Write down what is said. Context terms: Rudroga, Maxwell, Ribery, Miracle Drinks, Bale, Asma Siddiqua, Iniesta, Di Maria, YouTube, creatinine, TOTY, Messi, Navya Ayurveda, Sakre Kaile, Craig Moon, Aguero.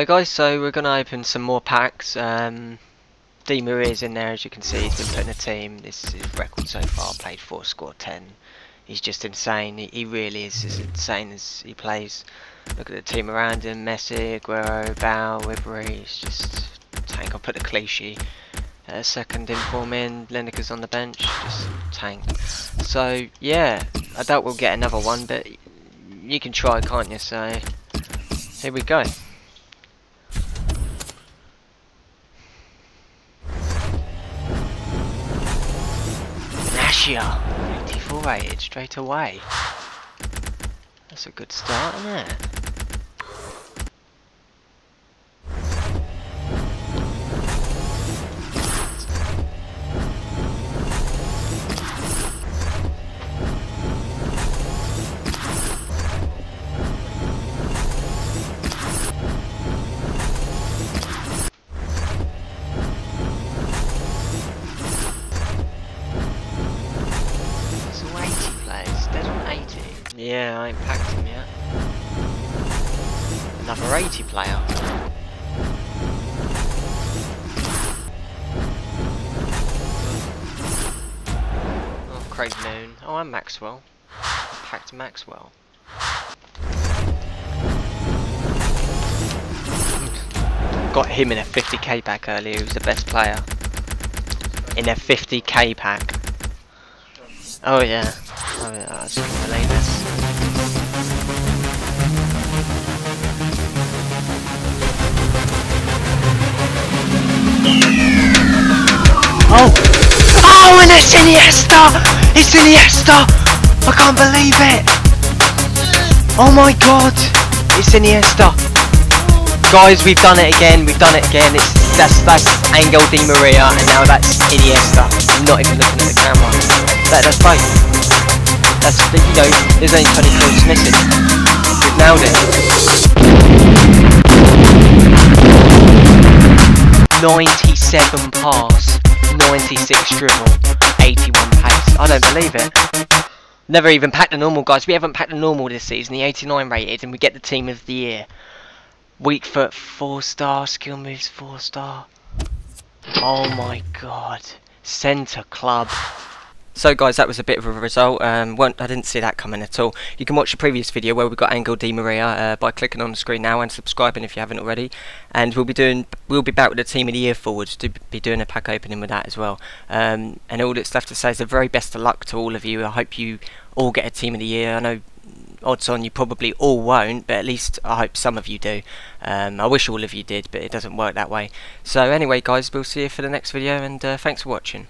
Hi guys, so we're going to open some more packs. Di Maria's in there, as you can see. He's been put in a team. This is his record so far, played 4, scored 10. He's just insane. He really is as insane as he plays. Look at the team around him: Messi, Aguero, Bale, Ribery. It's just tank. I'll put the cliche second inform in. Lineker's on the bench, just tank. So yeah, I doubt we'll get another one, but you can try, can't you? So here we go. Nascia, 84 rated straight away. That's a good start, isn't it? Yeah, I ain't packed him yet. Another 80 player. Oh, Craig Moon. Oh, and Maxwell. I packed Maxwell. Got him in a 50k pack earlier. He was the best player in a 50k pack. Oh yeah. Oh yeah, I just want to lay this. Oh! Oh, and it's Iniesta! It's Iniesta! I can't believe it! Oh my god! It's Iniesta! Guys, we've done it again, that's Angel Di Maria, and now that's Iniesta. I'm not even looking at the camera. That's both. That's, you know, there's only 20 points missing. We've nailed it. 97 pass, 96 dribble, 81 pace. I don't believe it. Never even packed the normal, guys. We haven't packed the normal this season, the 89 rated, and we get the team of the year. Weak foot 4-star, skill moves 4-star. Oh my god. Centre club. So guys, that was a bit of a result. I didn't see that coming at all. You can watch the previous video where we got Angel Di Maria by clicking on the screen now and subscribing if you haven't already. And we'll be back with the team of the year forward to be doing a pack opening with that as well. And all that's left to say is the very best of luck to all of you. I hope you all get a team of the year. I know, odds on you probably all won't, but at least I hope some of you do. I wish all of you did, but it doesn't work that way. So anyway guys, we'll see you for the next video, and thanks for watching.